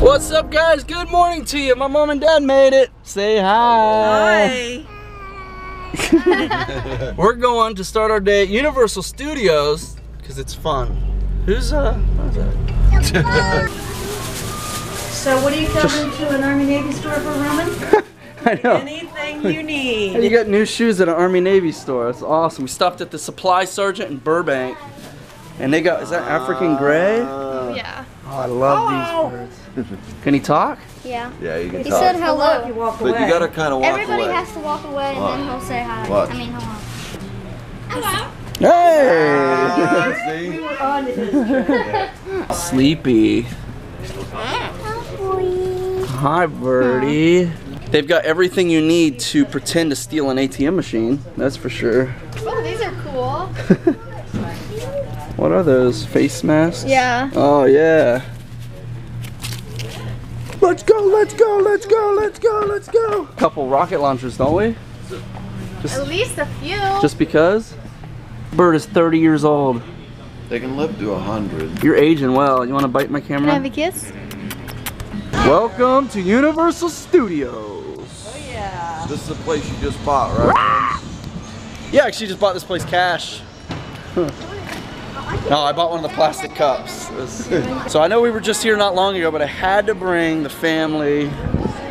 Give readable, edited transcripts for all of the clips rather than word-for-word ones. What's up, guys? Good morning to you. My mom and dad made it. Say hi. Hi. We're going to start our day at Universal Studios because it's fun. Who's that? So what do you go into an Army Navy store for, Roman? I know. Anything you need. And you got new shoes at an Army Navy store. That's awesome. We stopped at the Supply Sergeant in Burbank. And they got, is that African gray? Yeah. Oh, I love these birds. Can he talk? Yeah. Yeah, you can talk. He said hello. If you walk away. But you gotta kind of walk away. Everybody has to walk away and then he'll say hi. What? I mean, hello. Hello. Hey! We were on it. Sleepy. Hi, birdie. They've got everything you need to pretend to steal an ATM machine, that's for sure. Oh, these are cool. What are those? Face masks? Yeah. Oh, yeah. Let's go, let's go, let's go, let's go, let's go. Couple rocket launchers, don't we? Just, at least a few. Just because? Bird is 30 years old. They can live to 100. You're aging well. You want to bite my camera? Can I have a kiss? Welcome to Universal Studios. Oh yeah. This is the place you just bought, right? Yeah, she just bought this place cash. No, I bought one of the plastic cups. So I know we were just here not long ago, but I had to bring the family.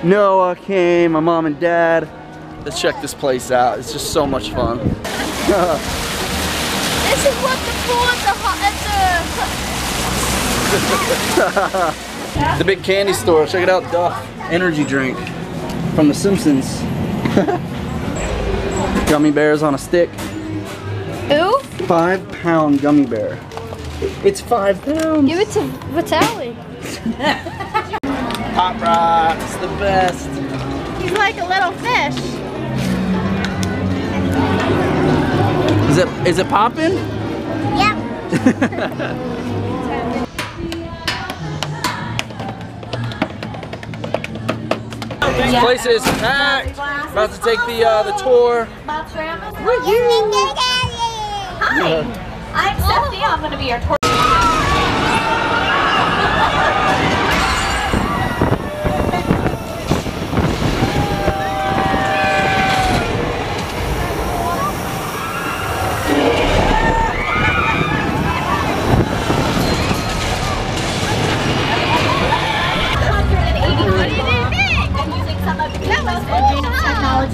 Noah came, my mom and dad. Let's check this place out. It's just so much fun. This is what the pool at the the big candy store. Check it out, Duff energy drink from the Simpsons. Gummy bears on a stick. Ooh. 5 pound gummy bear. It's 5 pounds. Give it to Vitaly. Pop Rock's the best. He's like a little fish. Is it popping? Yep. This place is packed. About to take the tour. Hi. I'm Stephanie. I'm going to be your tour.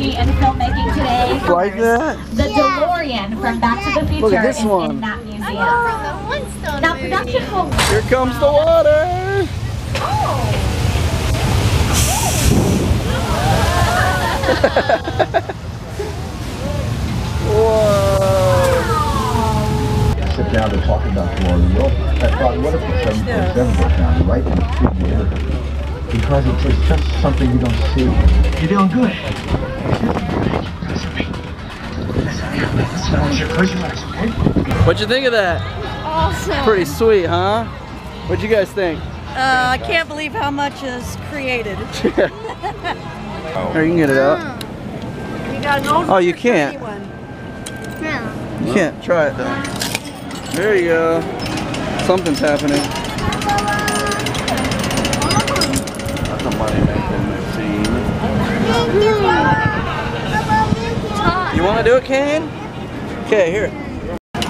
And filmmaking today. Like that? The DeLorean from Back to the Future. Look at this one. In that museum. Now, production will... Here comes the water. Oh. Whoa. Sit down and talk about the water. I thought, what if it's 7.7 down right in the studio? Because it's just something you don't see. You're doing good. What'd you think of that? Awesome. Pretty sweet, huh? What'd you guys think? I can't believe how much is created. There, you can get it up. You got an old one. Oh, you can't. No. You can't. Try it though. There you go. Something's happening. You want to do it, Kane? Okay, here.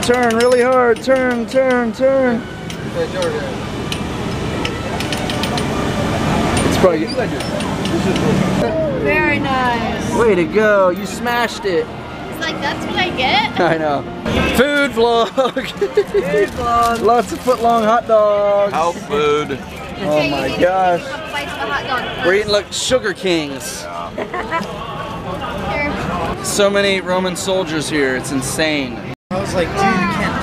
Turn really hard. Turn, turn, turn. It's probably very nice. Way to go! You smashed it. It's like that's what I get. I know. Food vlog. Food vlog. Lots of foot-long hot dogs. Out food. Oh my gosh. We're eating like sugar kings. So many Roman soldiers here, it's insane. I was like, dude, you can't.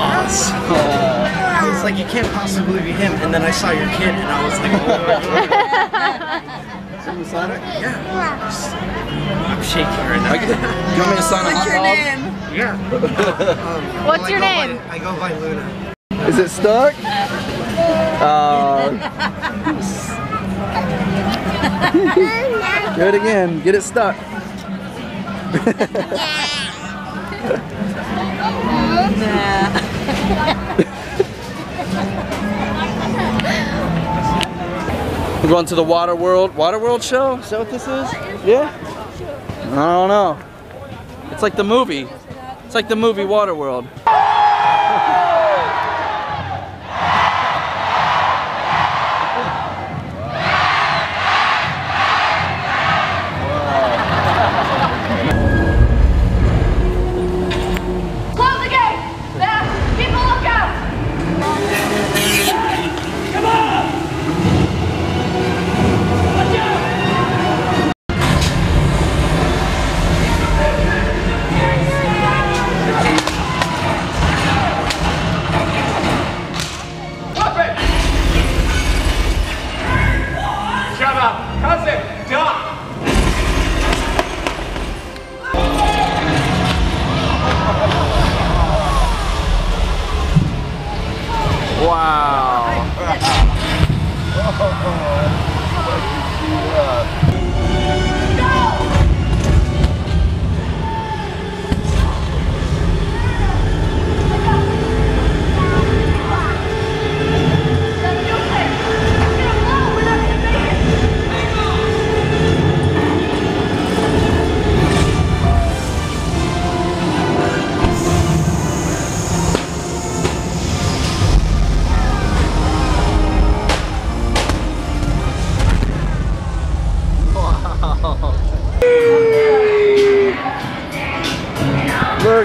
Awesome. I was like, you can't possibly be him. And then I saw your kid and I was like, oh. Someone sign it? Yeah. I'm shaking right now. You want me to sign a hot dog? Yeah. What's your name? I go by Luna. Is it stuck? Do it again. Get it stuck. We're going to the Water World. Water World show? Is that what this is? Yeah? I don't know. It's like the movie. It's like the movie Water World.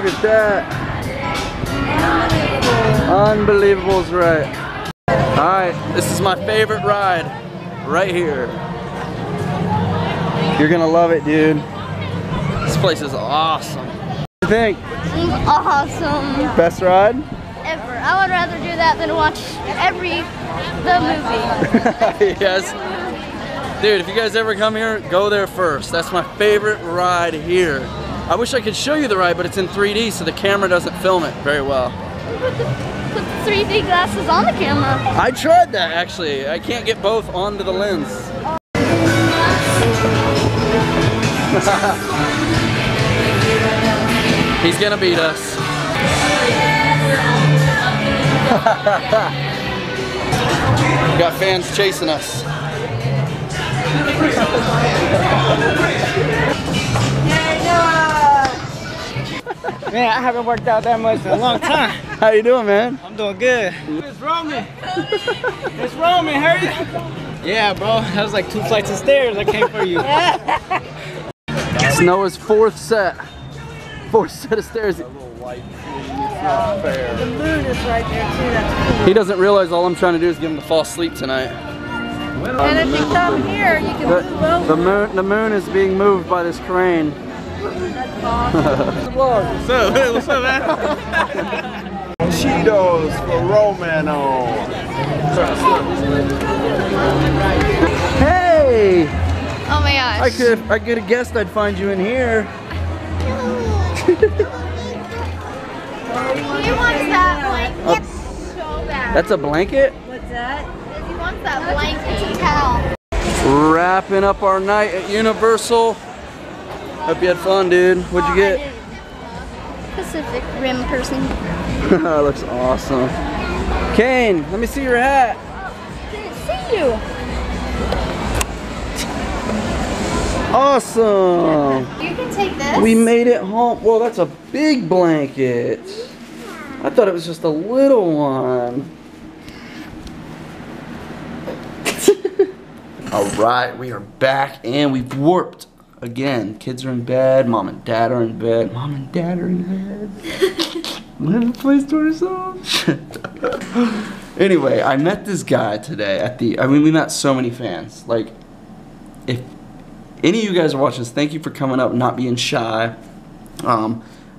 Look at that. Unbelievable's right. Alright, this is my favorite ride. Right here. You're gonna love it, dude. This place is awesome. What do you think? Awesome. Best ride? Ever. I would rather do that than watch the movie. Yes. Dude, if you guys ever come here, go there first. That's my favorite ride here. I wish I could show you the ride, but it's in 3D, so the camera doesn't film it very well. Put the 3D glasses on the camera. I tried that, actually. I can't get both onto the lens. He's gonna beat us. We got fans chasing us. Man, I haven't worked out that much in a long time. How you doing, man? I'm doing good. It's Roman. It's Roman, hurry up. Yeah, bro. That was like 2 flights of stairs. I came for you. It's Noah's 4th set. 4th set of stairs. The moon is right there, too. That's cool. He doesn't realize all I'm trying to do is get him to fall asleep tonight. And if you come here, you can move over. The moon is being moved by this crane. That's awesome. What's up? Hey, what's up, man? Cheetos for Romano. Hey! Oh my gosh. I could have guessed I'd find you in here. He wants that blanket so bad. That's a blanket? What's that? He wants that blanket towel. Wrapping up our night at Universal. Hope you had fun, dude. What'd you get? Pacific Rim person. That looks awesome. Kane, let me see your hat. I didn't see you. Awesome. You can take this. We made it home. Whoa, that's a big blanket. I thought it was just a little one. All right, we are back and we've warped. Again, kids are in bed, mom and dad are in bed, Living the place to ourselves. Anyway, I met this guy today at the, I mean, we met so many fans. Like, if any of you guys are watching this, thank you for coming up, not being shy. I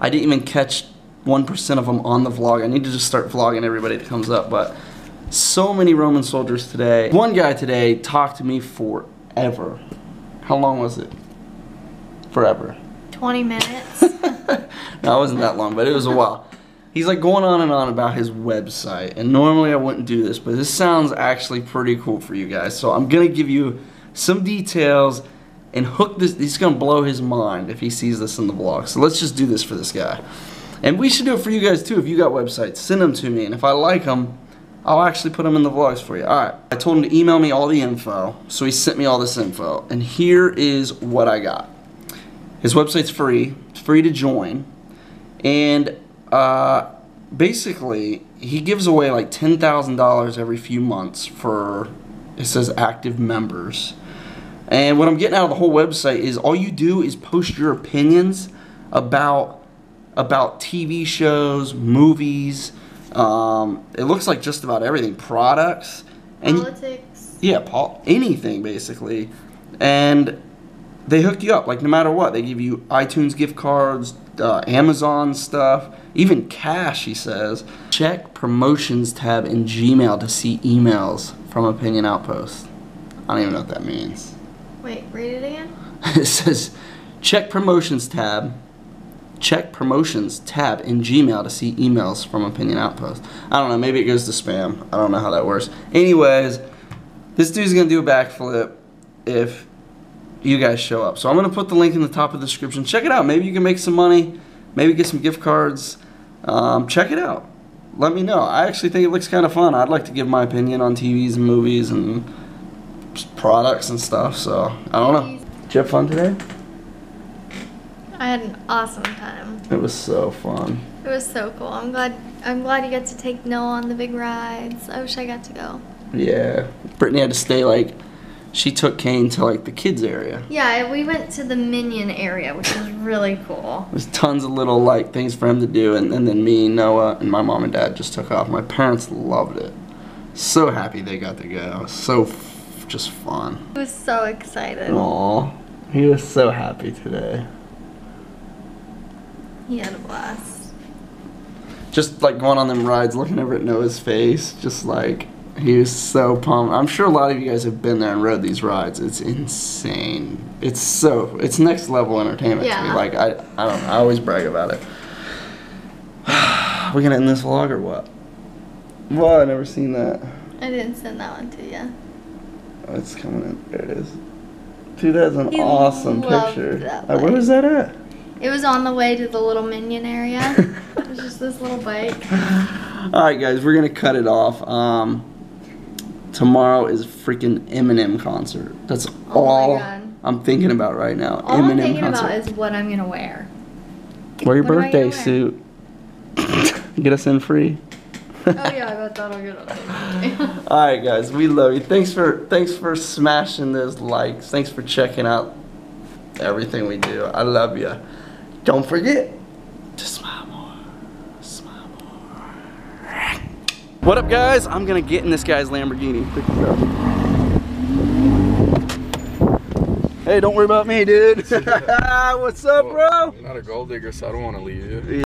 didn't even catch 1% of them on the vlog. I need to just start vlogging everybody that comes up, but so many Roman soldiers today. One guy today talked to me forever. How long was it? Forever. 20 minutes. No, it wasn't that long, but it was a while. He's like going on and on about his website, and normally I wouldn't do this, but this sounds actually pretty cool for you guys. So I'm gonna give you some details and hook this. He's gonna blow his mind if he sees this in the vlog. So let's just do this for this guy. And we should do it for you guys too. If you got websites, send them to me, and if I like them, I'll actually put them in the vlogs for you. Alright, I told him to email me all the info, so he sent me all this info, and here is what I got. His website's free, it's free to join, and basically, he gives away like $10,000 every few months for, it says, active members. And what I'm getting out of the whole website is all you do is post your opinions about TV shows, movies, it looks like just about everything, products, and politics. Yeah, anything basically. And they hook you up, like no matter what. They give you iTunes gift cards, Amazon stuff, even cash, he says. Check promotions tab in Gmail to see emails from Opinion Outpost. I don't even know what that means. Wait, read it again? It says, check promotions tab in Gmail to see emails from Opinion Outpost. I don't know, maybe it goes to spam. I don't know how that works. Anyways, this dude's gonna do a backflip if you guys show up. So I'm gonna put the link in the top of the description. Check it out, maybe you can make some money, maybe get some gift cards. Check it out, let me know. I actually think it looks kinda fun. I'd like to give my opinion on TVs and movies and products and stuff, so I don't know. Did you have fun today? I had an awesome time. It was so fun. It was so cool. I'm glad you got to take Noah on the big rides. I wish I got to go. Yeah. Brittany had to stay, like, she took Kane to, like, the kids area. Yeah, we went to the Minion area, which was really cool. There's tons of little, like, things for him to do, and then me, Noah, and my mom and dad just took off. My parents loved it. So happy they got to go. So just fun. He was so excited. Aww. He was so happy today. He had a blast. Just like going on them rides, looking over at Noah's face, just like, he was so pumped. I'm sure a lot of you guys have been there and rode these rides. It's insane. It's so, it's next level entertainment to me. Like, I don't know, I always brag about it. We gonna end this vlog or what? Whoa, I never seen that. I didn't send that one to you. Oh, it's coming in, there it is. Dude, that's an awesome picture. Where was that at? It was on the way to the little Minion area. It was just this little bike. Alright guys, we're gonna cut it off. Tomorrow is freaking Eminem concert. That's all I'm thinking about right now. All I'm thinking about is what I'm gonna wear. Wear your birthday suit. Get us in free. Oh yeah, I bet that'll get us. Alright guys, we love you. Thanks for smashing those likes. Thanks for checking out everything we do. I love you. Don't forget to smile more. Smile more. What up, guys? I'm gonna get in this guy's Lamborghini. Hey, don't worry about me, dude. What's up, bro? You're not a gold digger, so I don't want to leave you. Yeah.